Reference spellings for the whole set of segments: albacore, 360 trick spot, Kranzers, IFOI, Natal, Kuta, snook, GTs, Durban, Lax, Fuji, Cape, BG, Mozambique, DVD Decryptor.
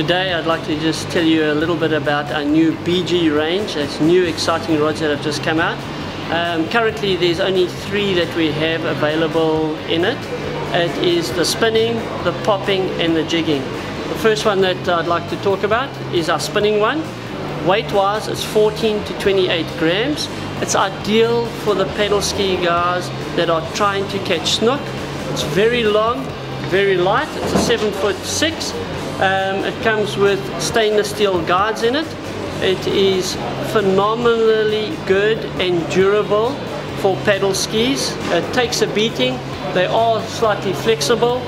Today I'd like to just tell you a little bit about our new BG range. It's new exciting rods that have just come out. Currently there's only three that we have available in it. It is the spinning, the popping and the jigging. The first one that I'd like to talk about is our spinning one. Weight wise it's 14 to 28 grams. It's ideal for the paddle ski guys that are trying to catch snook. It's very long, very light. It's a 7'6". It comes with stainless steel guides in it. It is phenomenally good and durable for paddle skis. It takes a beating. They are slightly flexible.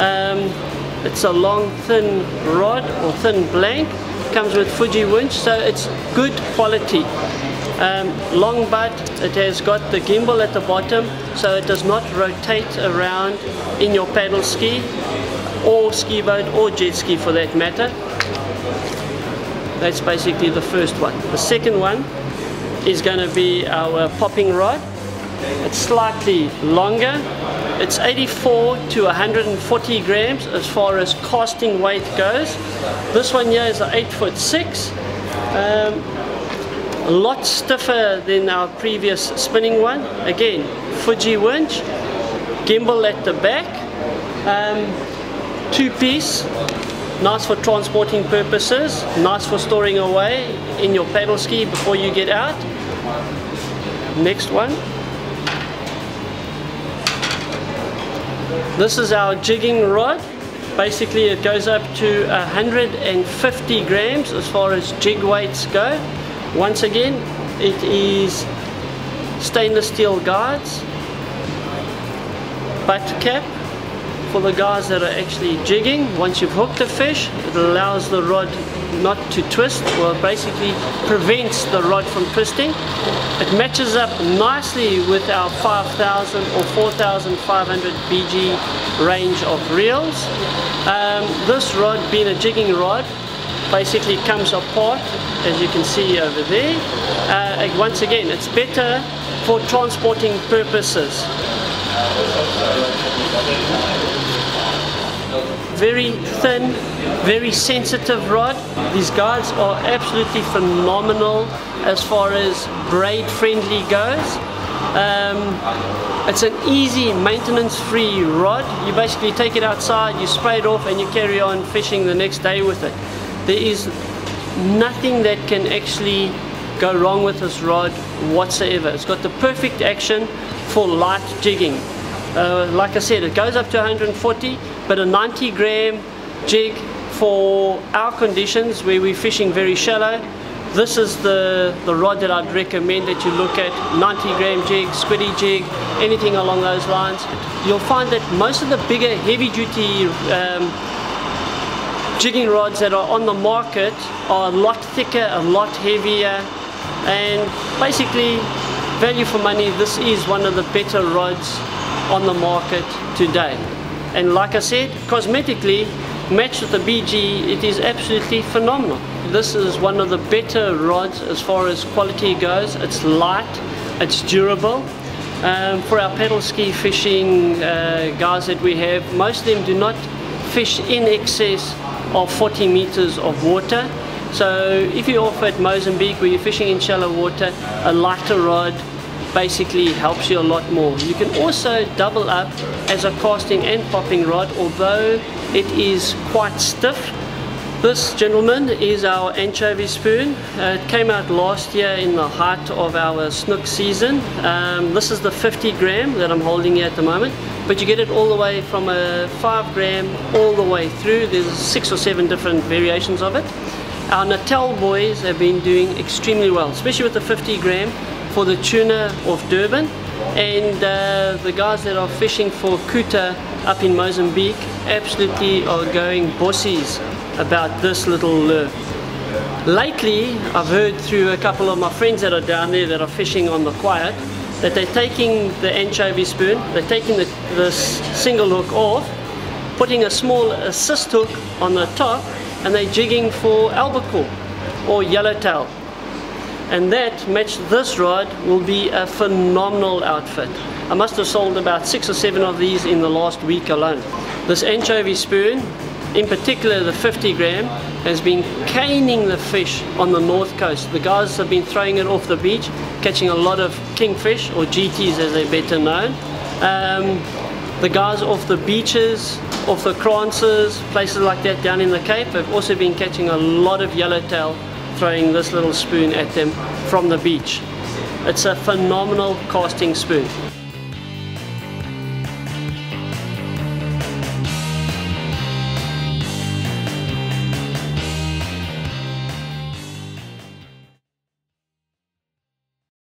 It's a long thin rod or thin blank. It comes with Fuji winch, so it's good quality. Long butt, it has got the gimbal at the bottom so it does not rotate around in your paddle ski or ski boat or jet ski for that matter. That's basically the first one. The second one is going to be our popping rod. It's slightly longer. It's 84 to 140 grams as far as casting weight goes. This one here is an 8'6". A lot stiffer than our previous spinning one. Again, Fuji winch, gimbal at the back, two-piece, nice for transporting purposes, nice for storing away in your paddle ski before you get out. Next one. This is our jigging rod. Basically it goes up to 150 grams as far as jig weights go. Once again, it is stainless steel guides, butt cap for the guys that are actually jigging. Once you've hooked the fish, it allows the rod not to twist, well, basically prevents the rod from twisting. It matches up nicely with our 5,000 or 4,500 BG range of reels. This rod, being a jigging rod, basically comes apart, as you can see over there. Once again, it's better for transporting purposes. Very thin, very sensitive rod. These guides are absolutely phenomenal as far as braid friendly goes. It's an easy maintenance free rod. You basically take it outside, you spray it off and you carry on fishing the next day with it. There is nothing that can actually go wrong with this rod whatsoever. It's got the perfect action for light jigging. Like I said, it goes up to 140, but a 90 gram jig for our conditions where we're fishing very shallow, this is the rod that I'd recommend that you look at. 90 gram jig, squiddy jig, anything along those lines. You'll find that most of the bigger heavy duty jigging rods that are on the market are a lot thicker, a lot heavier, and basically value for money, this is one of the better rods on the market today. And like I said, cosmetically matched with the BG, it is absolutely phenomenal. This is one of the better rods as far as quality goes. It's light, it's durable. For our paddle ski fishing guys that we have, most of them do not fish in excess of 40 meters of water. So if you're off at Mozambique where you're fishing in shallow water, a lighter rod basically helps you a lot more. You can also double up as a casting and popping rod, although it is quite stiff. This, gentleman, is our anchovy spoon. It came out last year in the height of our snook season. This is the 50 gram that I'm holding here at the moment, but you get it all the way from a 5 gram all the way through. There's 6 or 7 different variations of it. Our Natal boys have been doing extremely well, especially with the 50 gram for the tuna of Durban, and the guys that are fishing for Kuta up in Mozambique absolutely are going bossies about this little lure. Lately I've heard through a couple of my friends that are down there that are fishing on the quiet that they're taking the anchovy spoon, they're taking this single hook off, putting a small assist hook on the top, and they're jigging for albacore or yellowtail. And that, matched this rod, will be a phenomenal outfit. I must have sold about 6 or 7 of these in the last week alone. This anchovy spoon in particular the 50 gram, has been caning the fish on the north coast. The guys have been throwing it off the beach, catching a lot of kingfish, or GTs as they're better known. The guys off the beaches, off the Kranzers, places like that down in the Cape, have also been catching a lot of yellowtail, throwing this little spoon at them from the beach. It's a phenomenal casting spoon.